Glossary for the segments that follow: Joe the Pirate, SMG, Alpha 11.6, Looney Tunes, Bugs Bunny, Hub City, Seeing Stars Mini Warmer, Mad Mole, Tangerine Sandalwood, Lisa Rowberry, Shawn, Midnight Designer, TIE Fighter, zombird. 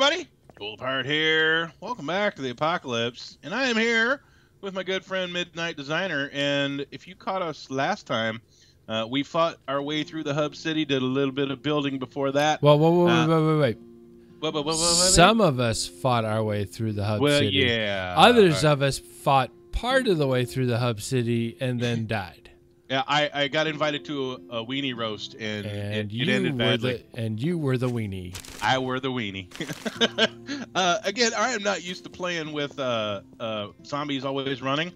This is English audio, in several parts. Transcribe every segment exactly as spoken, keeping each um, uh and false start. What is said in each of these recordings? everybody, Joe the Pirate here. Welcome back to the Apocalypse, and I am here with my good friend Midnight Designer. And if you caught us last time, uh, we fought our way through the Hub City, did a little bit of building before that. Whoa, whoa, whoa, uh, wait, wait, wait, wait, wait, wait. Some of us fought our way through the Hub well, City. yeah. Others right. of us fought part of the way through the Hub City and then died. Yeah, I, I got invited to a, a weenie roast, and, and it, you it ended badly. The, and you were the weenie. I were the weenie. uh, again, I am not used to playing with uh, uh, zombies always running,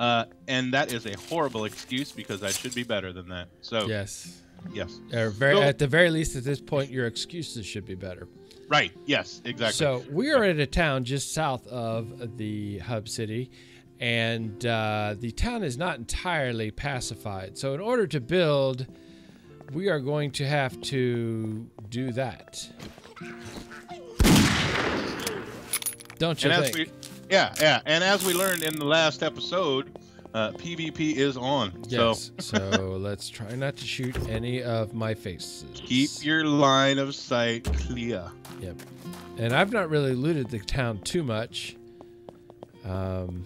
uh, and that is a horrible excuse because I should be better than that. So yes, yes. Or very, so, at the very least, at this point, your excuses should be better. Right. Yes. Exactly. So we are at a town just south of the Hub City. And uh, the town is not entirely pacified. So in order to build, we are going to have to do that. Don't you and think? As we, yeah, yeah. And as we learned in the last episode, uh, PvP is on. Yes. So, so let's try not to shoot any of my faces. Keep your line of sight clear. Yep. And I've not really looted the town too much. Um...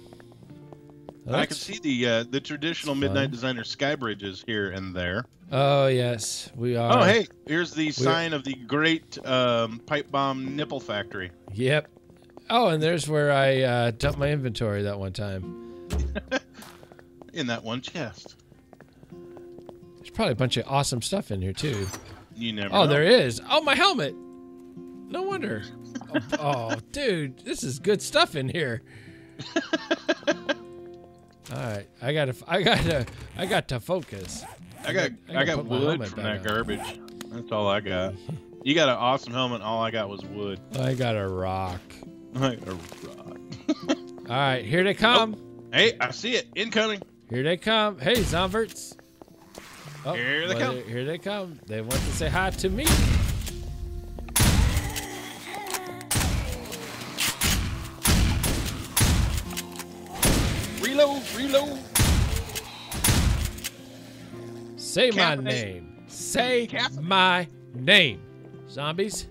Well, I can see the uh, the traditional Midnight Designer sky bridges here and there. Oh yes, we are. Oh hey, here's the sign of the great um, pipe bomb nipple factory. Yep. Oh, and there's where I uh, dumped my inventory that one time. In that one chest. There's probably a bunch of awesome stuff in here too. You never. Oh, know. There is. Oh, my helmet. No wonder. oh, oh, dude, this is good stuff in here. All right, I gotta, I gotta, I got to focus. I got, I got, I got wood from that garbage. That's all I got. You got an awesome helmet. All I got was wood. I got a rock. I got a rock. All right, here they come. Oh, hey, I see it. Incoming. Here they come. Hey, Zomverts. Oh, here they well, come. Here they come. They want to say hi to me. Reload, reload. Say my name. Say my name. Zombies.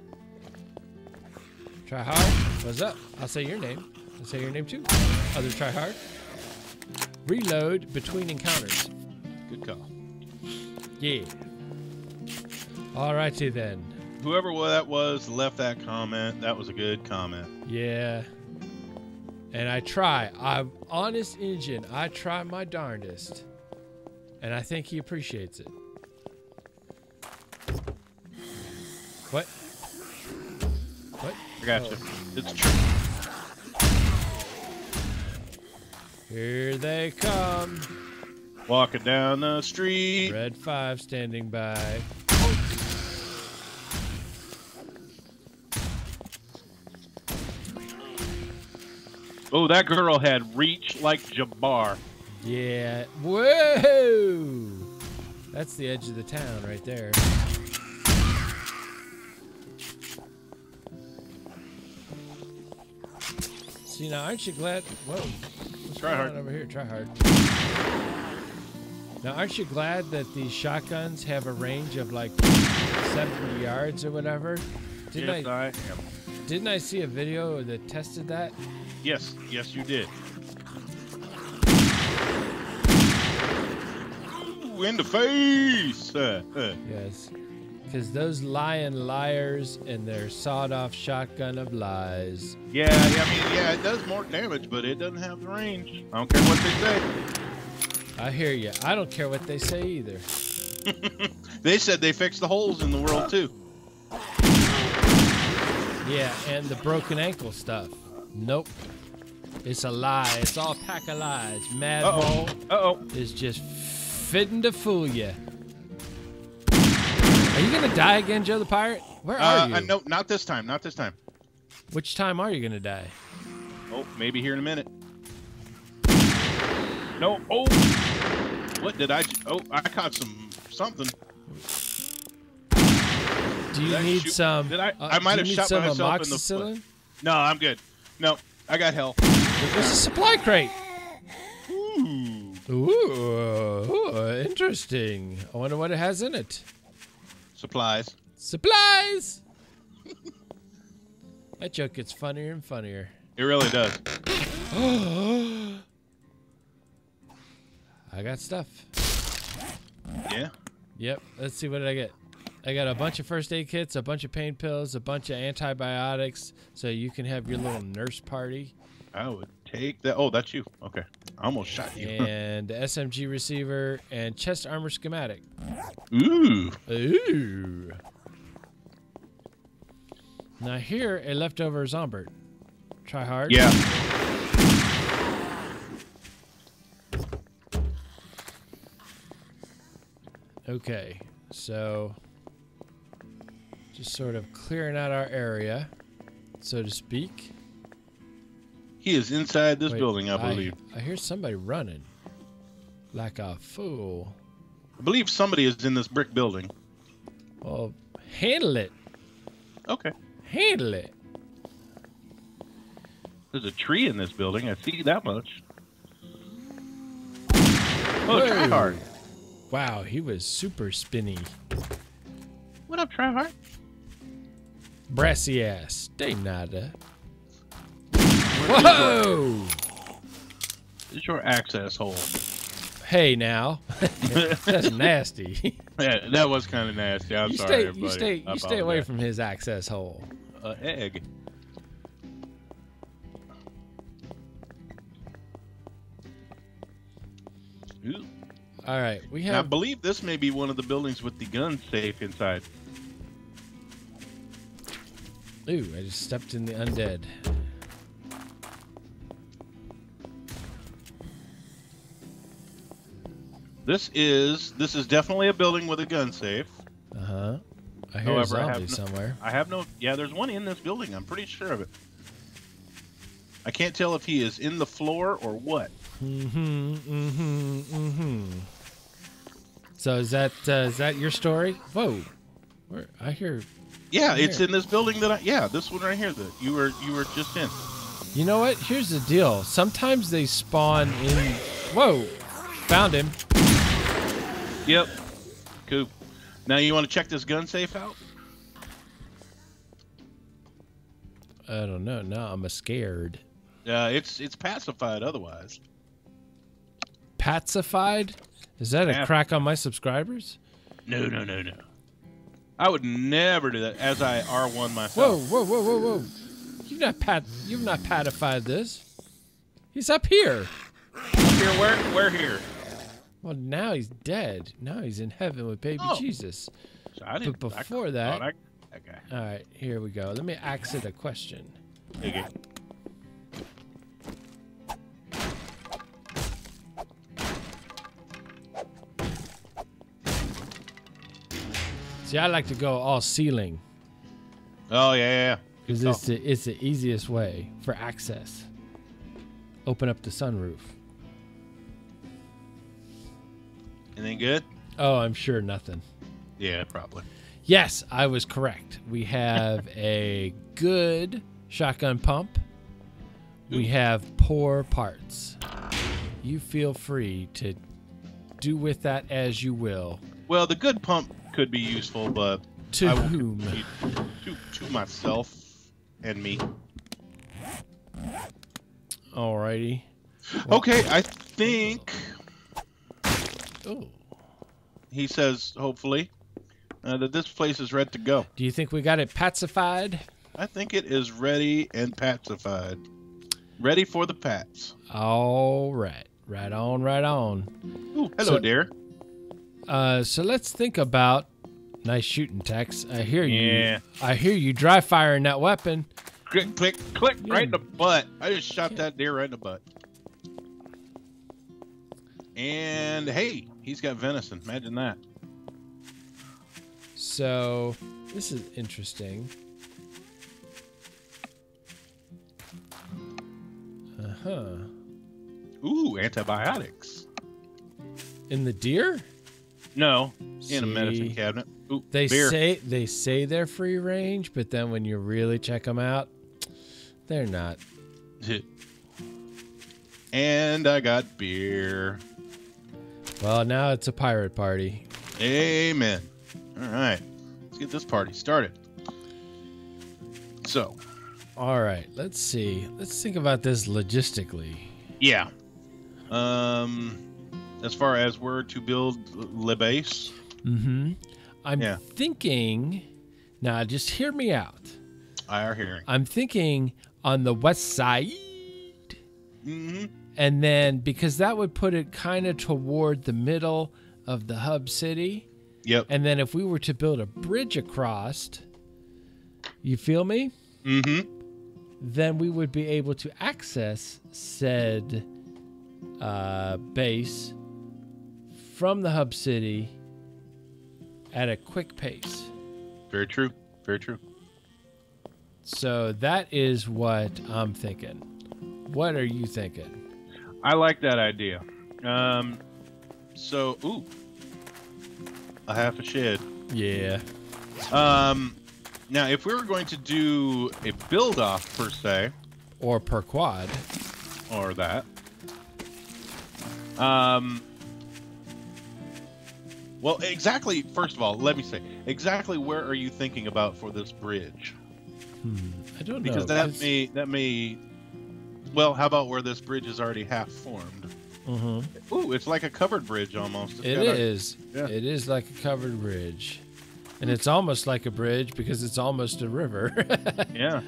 Try hard. What's up? I'll say your name. I'll say your name too. Others try hard. Reload between encounters. Good call. Yeah. Alrighty then. Whoever that was left that comment. That was a good comment. Yeah. And I try. I'm honest engine. I try my darndest. And I think he appreciates it. What? What? I got you. It's true. Here they come. Walking down the street. Red five standing by. Oh, that girl had reach like Jabbar. Yeah. Whoa! That's the edge of the town right there. See now, aren't you glad? Whoa! What's try hard over here. Try hard. Now, aren't you glad that these shotguns have a range of like seventy yards or whatever? Didn't yes, I, I am. Didn't I see a video that tested that? Yes, yes, you did. Ooh, in the face! Uh, uh. Yes, because those lying liars and their sawed-off shotgun of lies. Yeah, I mean, yeah, it does more damage, but it doesn't have the range. I don't care what they say. I hear you. I don't care what they say either. They said they fixed the holes in the world, too. Yeah, and the broken ankle stuff. Nope. It's a lie. It's all a pack of lies. Mad Mole uh-oh. Uh-oh. is just fitting to fool you. Are you going to die again, Joe the Pirate? Where are uh, you? Uh, no, not this time. Not this time. Which time are you going to die? Oh, maybe here in a minute. No. Oh. What did I... Oh, I caught some... something. Do you need shoot? some... Did I, uh, I might have shot myself in the foot. No, I'm good. No, I got hell. There's a supply crate. Ooh. Ooh. Ooh, interesting. I wonder what it has in it. Supplies. Supplies! That joke gets funnier and funnier. It really does. I got stuff. Yeah? Yep. Let's see. What did I get? I got a bunch of first aid kits, a bunch of pain pills, a bunch of antibiotics, so you can have your little nurse party. I would take that. Oh, that's you. Okay. I almost shot you. And the S M G receiver and chest armor schematic. Ooh. Ooh. Now here, a leftover zombird. Try hard. Yeah. Okay. So just sort of clearing out our area, so to speak. He is inside this Wait, building, I believe. I, I hear somebody running like a fool. I believe somebody is in this brick building. Well, handle it. Okay. Handle it. There's a tree in this building. I see that much. Oh, try hard. Wow, he was super spinny. What up, try hard? Brassy ass. They nada. Whoa! It's your access hole. Hey, now. That's nasty. Yeah, that was kind of nasty. I'm you sorry, stay, everybody. You stay, you stay away that. from his access hole. Uh, egg. Ooh. All right, we have. I believe this may be one of the buildings with the gun safe inside. Ooh, I just stepped in the undead. This is this is definitely a building with a gun safe. Uh huh. I hear However, a zombie I have no, somewhere. I have no. Yeah, there's one in this building. I'm pretty sure of it. I can't tell if he is in the floor or what. Mm-hmm. Mm-hmm. Mm-hmm. So is that uh, is that your story? Whoa. Where I hear. Yeah, it's in this building that I. Yeah, this one right here that you were you were just in. You know what? Here's the deal. Sometimes they spawn in. Whoa. Found him. Yep. Cool. Now you want to check this gun safe out? I don't know. Now I'm scared. Yeah, uh, it's it's pacified otherwise. Pacified? Is that a crack on my subscribers? No, no, no, no. I would never do that. As I R one myself. Whoa, whoa, whoa, whoa, whoa! You've not pat. You've not patified this. He's up here. Up here? Where? Where here? Well, now he's dead. Now he's in heaven with baby oh. Jesus. So I didn't, but before I that, I, okay. All right, here we go. Let me ask it a question. Okay. See, I like to go all ceiling. Oh yeah, yeah. Because it's the it's the easiest way for access. Open up the sunroof. Anything good? Oh, I'm sure nothing. Yeah, probably. Yes, I was correct. We have a good shotgun pump. Ooh. We have poor parts. You feel free to do with that as you will. Well, the good pump could be useful, but... To I whom? To, to myself and me. Alrighty. Well, okay, I think... Oh. He says, hopefully, uh, that this place is ready to go. Do you think we got it pacified? I think it is ready and pacified. Ready for the pats. All right. Right on, right on. Ooh, hello, so, dear. Uh, so let's think about... Nice shooting, Tex. I hear you. Yeah. I hear you dry firing that weapon. Click, click, click, yeah. Right in the butt. I just shot yeah. that deer right in the butt. And, hey, he's got venison. Imagine that. So, this is interesting. Uh-huh. Ooh, antibiotics. In the deer? No, in See, a medicine cabinet. Ooh, they beer. say they say they're free range, but then when you really check them out, they're not. And I got beer. Well, now it's a pirate party. Amen. All right. Let's get this party started. So, All right, let's see. Let's think about this logistically. Yeah. Um, as far as where to build the base. Mm-hmm. I'm yeah. thinking. Now, just hear me out. I are hearing. I'm thinking on the west side. Mm-hmm. And then, because that would put it kind of toward the middle of the hub city. Yep. And then if we were to build a bridge across, you feel me? Mm-hmm. Then we would be able to access said uh, base from the hub city at a quick pace. Very true. Very true. So that is what I'm thinking. What are you thinking? I like that idea. Um, so, ooh, a half a shed. Yeah. Um, now, if we were going to do a build-off, per se. Or per quad. Or that. Um... Well, exactly, first of all, let me say, exactly where are you thinking about for this bridge? Hmm, I don't know. Because that may, that may, well, how about where this bridge is already half formed? Mm-hmm. Ooh, it's like a covered bridge almost. It's it gotta, is. Yeah. It is like a covered bridge. And it's almost like a bridge because it's almost a river. Yeah.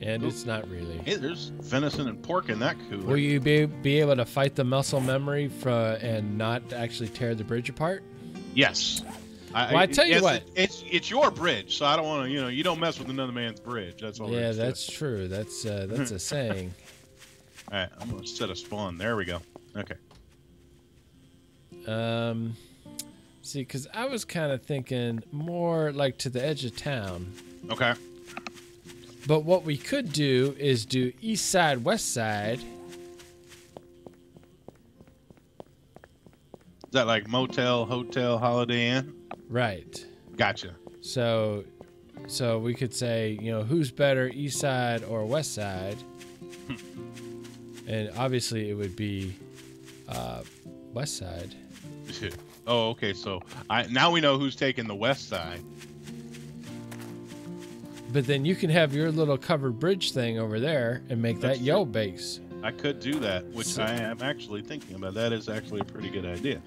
And ooh, it's not really. Hey, there's venison and pork in that cooler. Will you be, be able to fight the muscle memory for, and not actually tear the bridge apart? Yes. I, well, I tell you it's, what, it's it's your bridge, so I don't want to. You know, you don't mess with another man's bridge. That's all. Yeah, that's to. true. That's uh, that's a saying. All right, I'm gonna set a spawn. There we go. Okay. Um, see, because I was kind of thinking more like to the edge of town. Okay. But what we could do is do east side, west side. Is that like motel, hotel, Holiday Inn? Right. Gotcha. So, so we could say, you know, who's better, east side or west side? And obviously, it would be uh, west side. Oh, okay. So I now we know who's taking the west side. But then you can have your little covered bridge thing over there and make That's that yo base. I could do that, which so, I am actually thinking about. That is actually a pretty good idea.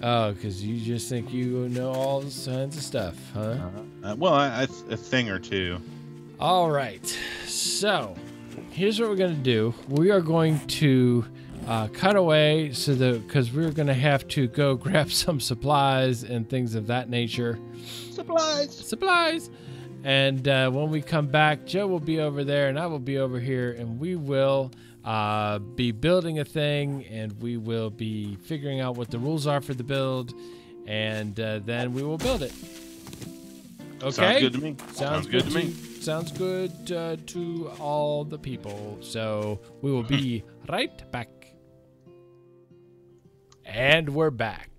Oh, because you just think you know all kinds of stuff, huh? Uh, well, I, I, a thing or two. All right. So here's what we're going to do. We are going to uh, cut away so that because we're going to have to go grab some supplies and things of that nature. Supplies. Supplies. And uh, when we come back, Joe will be over there and I will be over here and we will uh, be building a thing and we will be figuring out what the rules are for the build and uh, then we will build it. Okay. Sounds good to me. Sounds, Sounds good, good to me. To, sounds good uh, to all the people. So we will be right back. And we're back.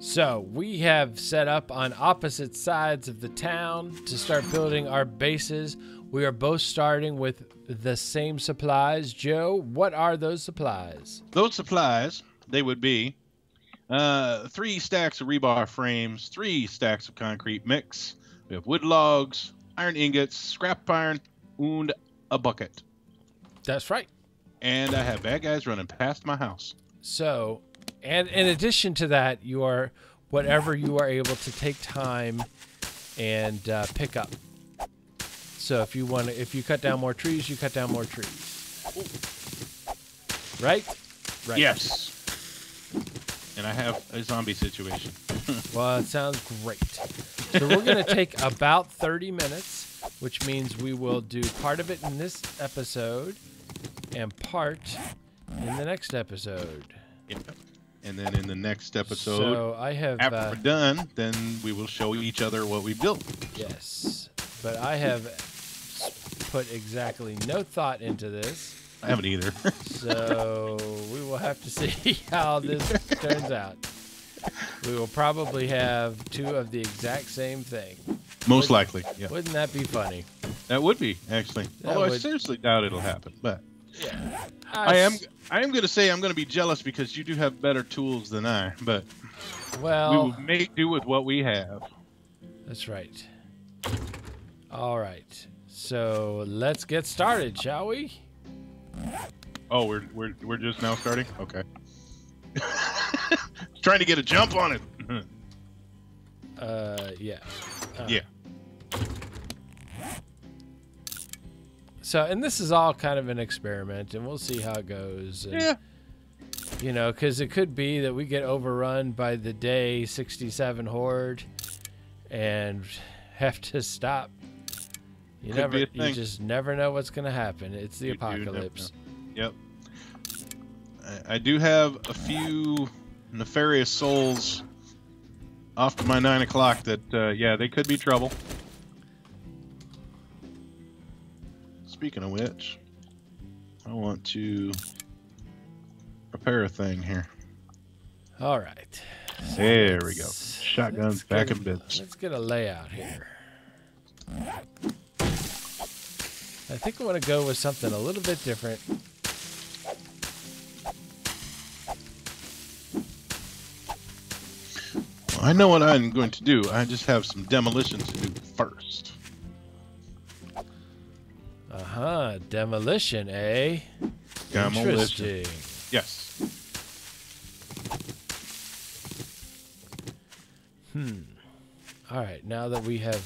So we have set up on opposite sides of the town to start building our bases. We are both starting with the same supplies. Joe, what are those supplies? Those supplies, they would be uh, three stacks of rebar frames, three stacks of concrete mix. We have wood logs, iron ingots, scrap iron, and a bucket. That's right. And I have bad guys running past my house. So, and in addition to that, you are whatever you are able to take time and uh, pick up. So if you want to, if you cut down more trees, you cut down more trees. Right? Right. Yes. And I have a zombie situation. Well, it sounds great. So we're going to take about thirty minutes, which means we will do part of it in this episode and part in the next episode. Yep. And then in the next episode, so I have, after uh, we're done, then we will show each other what we built. Yes, but I have put exactly no thought into this. I haven't either. So we will have to see how this turns out. We will probably have two of the exact same thing. Most wouldn't, likely, yeah. Wouldn't that be funny? That would be, actually. That Although would, I seriously doubt it'll happen, but... Yeah. I, I am I am going to say I'm going to be jealous because you do have better tools than I, but well, we will make do with what we have. That's right. All right. So let's get started, shall we? Oh, we're we're we're just now starting? Okay. Trying to get a jump on it. uh yeah. Uh, yeah. So, and this is all kind of an experiment, and we'll see how it goes. And, yeah. You know, because it could be that we get overrun by the day sixty-seven horde and have to stop. You could never, you just never know what's going to happen. It's the you apocalypse. Yep. I, I do have a few nefarious souls off to my nine o'clock that, uh, yeah, they could be trouble. Speaking of which, I want to repair a thing here. All right. So there we go. Shotguns back in business. Let's get a layout here. I think I want to go with something a little bit different. Well, I know what I'm going to do. I just have some demolition to do first. Uh-huh. Demolition, eh? Demolition. Interesting. Yes. Hmm. All right. Now that we have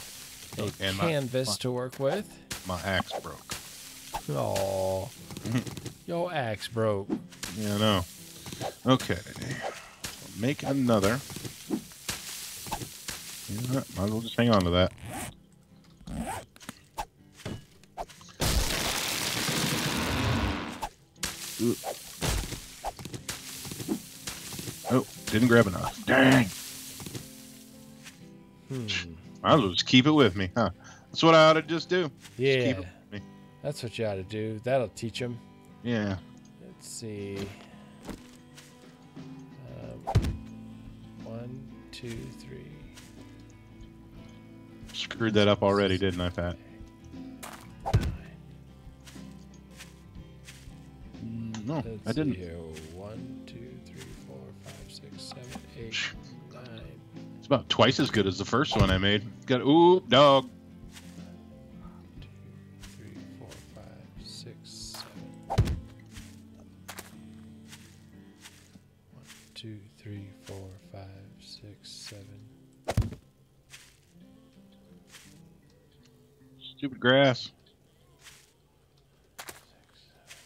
a and canvas my, my, to work with. My axe broke. Oh. Your axe broke. Yeah, I know. Okay. I'll make another. You know what? Might as well just hang on to that. Ooh. Oh, didn't grab enough. Dang. Hmm. I'll just keep it with me, huh? That's what I ought to just do. Yeah. Just keep it with me. That's what you ought to do. That'll teach him. Yeah. Let's see. Um, one, two, three. Screwed that up already, didn't I, Pat? No, Let's I didn't. See here. One, two, three, four, five, six, seven, eight, nine. It's about twice as good as the first one I made. Got ooh, dog. One, two, three, four, five, six, seven. One, two, three, four, five, six, seven. Stupid grass.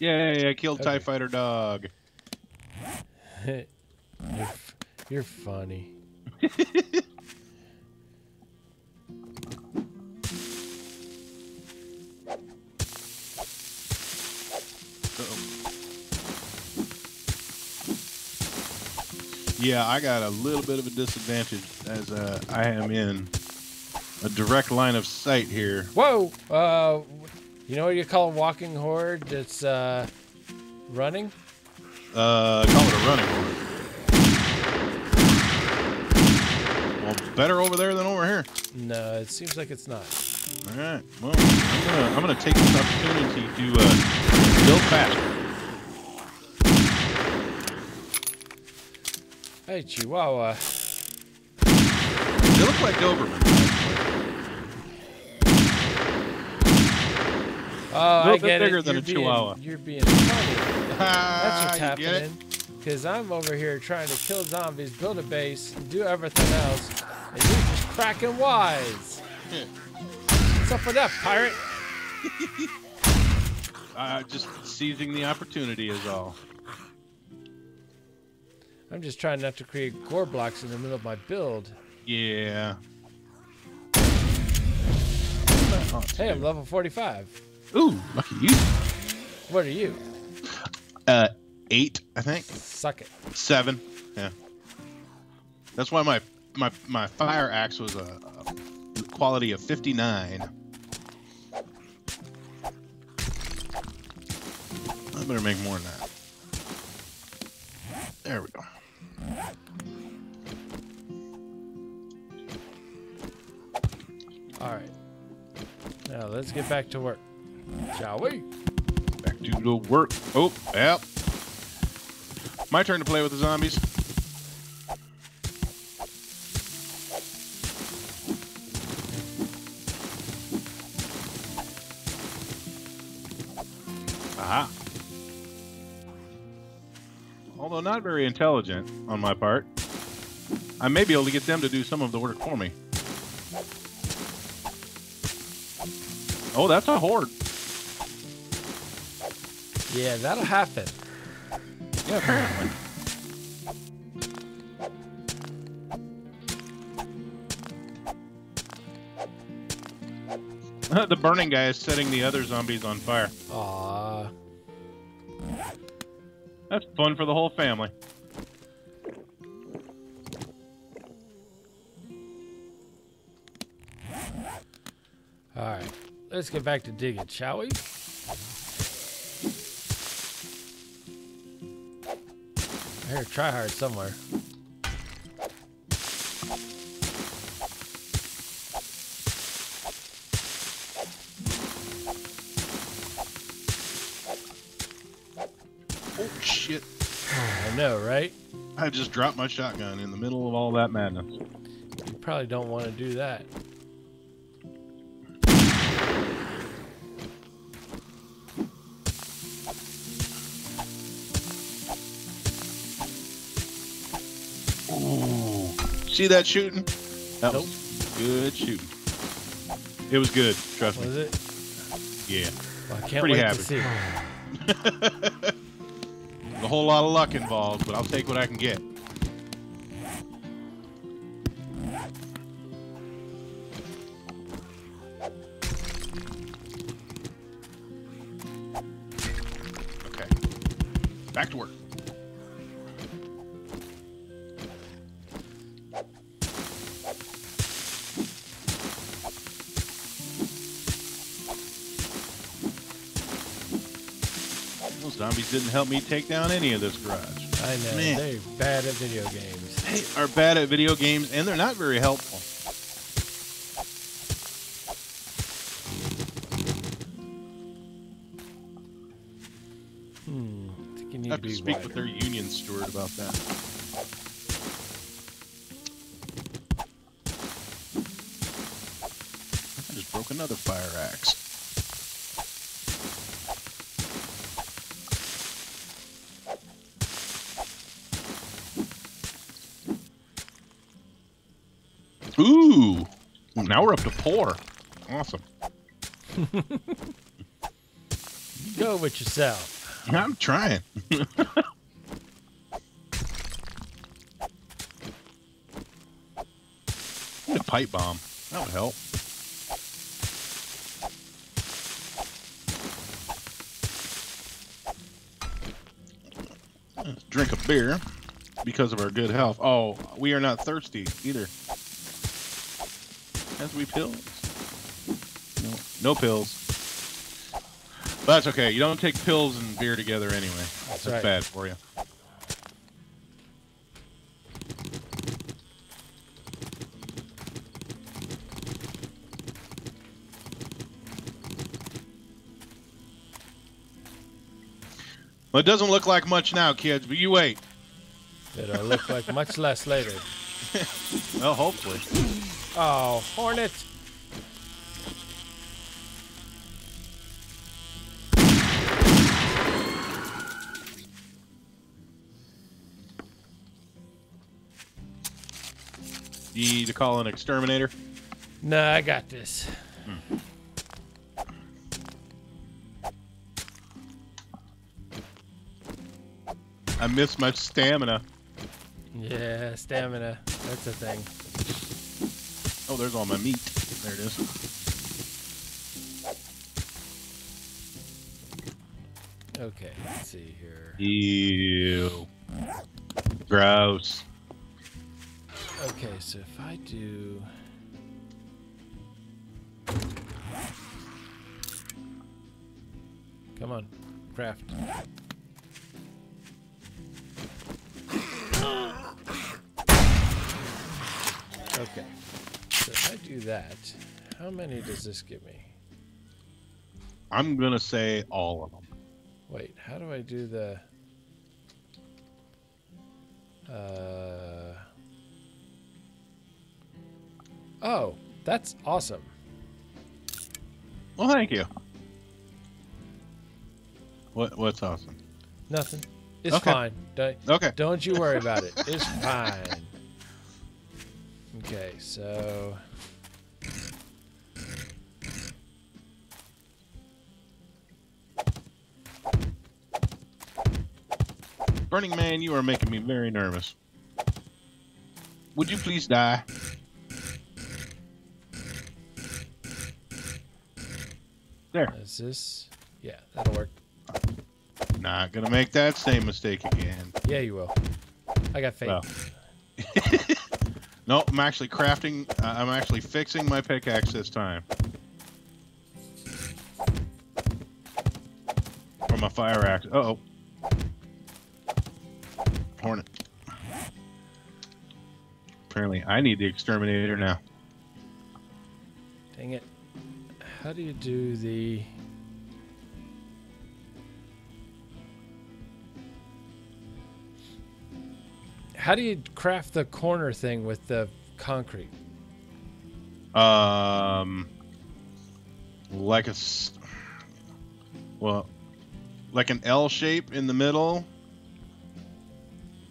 Yay, I killed okay. TIE Fighter Dog. you're, f you're funny. Uh-oh. Yeah, I got a little bit of a disadvantage as uh, I am in a direct line of sight here. Whoa! Uh... You know what you call a walking horde that's uh, running? Uh, call it a running horde. Well, better over there than over here. No, it seems like it's not. All right. Well, I'm gonna I'm gonna take this opportunity to uh, build faster. Hey, Chihuahua. They look like Doberman. Oh, a I get bigger it. Than you're, a being, chihuahua. You're being funny. That's what's happening. Because I'm over here trying to kill zombies, build a base, do everything else, and you're just cracking wise. Yeah. What's up with that, pirate? uh, just seizing the opportunity is all. I'm just trying not to create gore blocks in the middle of my build. Yeah. Oh, hey, I'm level forty-five. Ooh, lucky you. What are you? Uh, eight, I think. Suck it. Seven, yeah. That's why my my, my fire axe was a, a quality of fifty-nine. I better make more than that. There we go. All right. Now let's get back to work. Shall we? Back to the work. Oh, yep. My turn to play with the zombies. Aha. Although not very intelligent on my part, I may be able to get them to do some of the work for me. Oh, that's a horde. Yeah, that'll happen. Yeah, apparently. The burning guy is setting the other zombies on fire. Aww. That's fun for the whole family. Alright, let's get back to digging, shall we? I hear a tryhard somewhere. No, right? I just dropped my shotgun in the middle of all that madness. You probably don't want to do that. Ooh. See that shooting? That nope. was good shooting. It was good, trust me. Was it? Yeah. Well, I can't Pretty wait happy. to see it. A whole lot of luck involved, but I'll take what I can get. Okay. Back to work. Zombies didn't help me take down any of this garage. I know, Man. They're bad at video games. They are bad at video games, and they're not very helpful. Hmm. I, think you need I have to, to speak wider. with their union steward about that. I just broke another fire axe. Ooh, now we're up to four. Awesome. Go with yourself. I'm trying. Need a pipe bomb. That would help. Let's drink a beer because of our good health. Oh, we are not thirsty either. As we pills. No, no pills. But that's okay. You don't take pills and beer together anyway. That's, that's right. bad for you. Well, it doesn't look like much now, kids, but you wait. It'll look like much less later. Well, hopefully. Oh, hornet! You need to call an exterminator? Nah, I got this. Hmm. I missed my stamina. Yeah, stamina. That's a thing. Oh, there's all my meat. There it is. Okay, let's see here. Ew. Gross. Okay, so if I do... Come on, craft. Okay. So if I do that, how many does this give me? I'm going to say all of them. Wait, how do I do the... Uh... Oh, that's awesome. Well, thank you. What? What's awesome? Nothing. It's okay. Fine. Don't, okay. Don't you worry about it. It's fine. Okay, so... Burning Man, you are making me very nervous. Would you please die? There. Is this? Yeah, that'll work. Not gonna make that same mistake again. Yeah, you will. I got faith. Well. Nope, I'm actually crafting. Uh, I'm actually fixing my pickaxe this time. Or my fire axe. Uh oh. Hornet. Apparently, I need the exterminator now. Dang it. How do you do the... How do you craft the corner thing with the concrete? Um, like a... Well, like an L shape in the middle.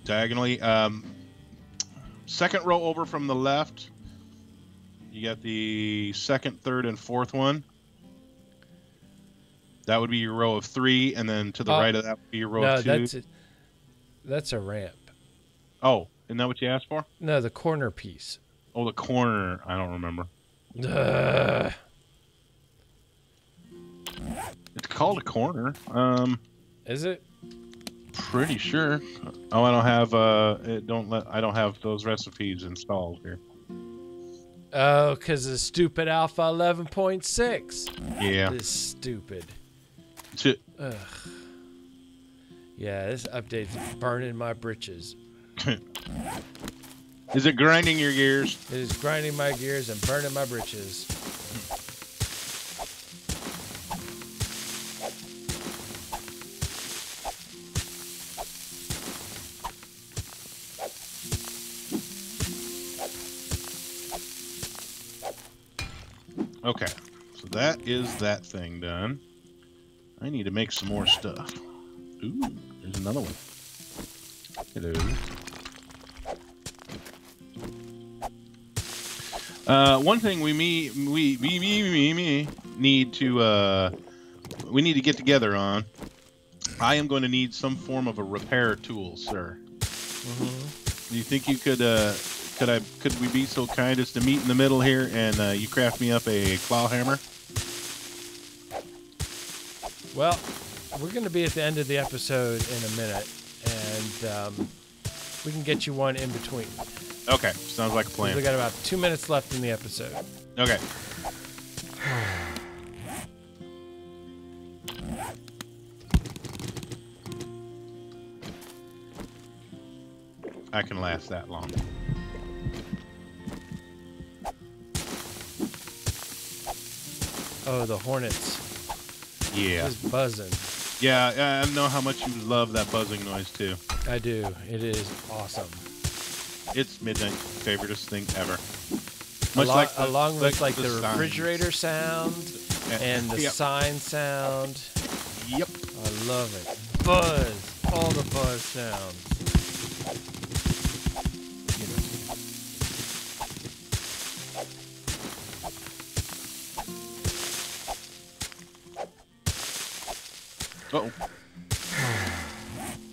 Diagonally, um, second row over from the left, you got the second, third, and fourth one. That would be your row of three, and then to the uh, right of that would be your row no, of two. That's a, that's a ramp. Oh, isn't that what you asked for? No, the corner piece. Oh, the corner. I don't remember. Uh. It's called a corner. Um, Is it? Pretty sure. Oh, I don't have uh, it don't let I don't have those recipes installed here. Oh, because the stupid Alpha eleven point six. Yeah. This stupid. It. Ugh. Yeah, this update's burning my britches. Is it grinding your gears? It is grinding my gears and burning my britches. Okay, so that is that thing done. I need to make some more stuff. Ooh, there's another one. Hello. Uh, one thing we me we me me me me need to uh, we need to get together on. I am going to need some form of a repair tool, sir. Mm-hmm. Do you think you could? Uh, Could I? Could we be so kind as to meet in the middle here, and uh, you craft me up a claw hammer? Well, we're going to be at the end of the episode in a minute, and um, we can get you one in between. Okay, sounds like a plan. We got about two minutes left in the episode. Okay. I can last that long. Oh, the hornets. Yeah. Just buzzing. Yeah, I know how much you love that buzzing noise, too. I do. It is awesome. It's Midnight's favoriteest thing ever. Much along, like the, along with like, like the, the refrigerator sound and the yep. sign sound. Yep. I love it. Buzz. All the buzz sounds. Uh-oh.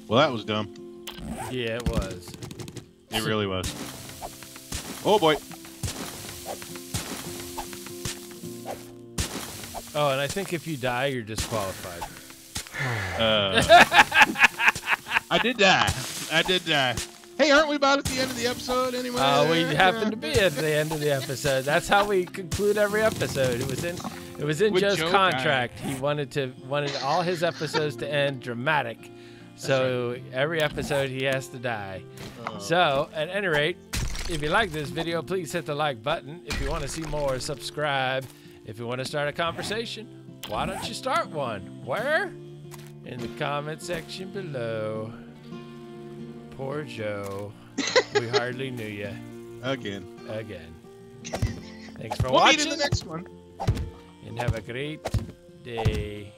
Well, that was dumb. Yeah, it was. It really was. Oh, boy. Oh, and I think if you die, you're disqualified. Uh, I did die. I did die. Hey, aren't we about at the end of the episode anyway? Oh, uh, we happen to be at the end of the episode. That's how we conclude every episode. It was in... It was in With Joe's Joe contract. Guy. He wanted to wanted all his episodes to end dramatic, That's so right. every episode he has to die. Uh, so, at any rate, if you like this video, please hit the like button. If you want to see more, subscribe. If you want to start a conversation, why don't you start one? Where? In the comment section below. Poor Joe. We hardly knew you. Again. Again. Thanks for we'll watching. We'll meet in the next one. And have a great day.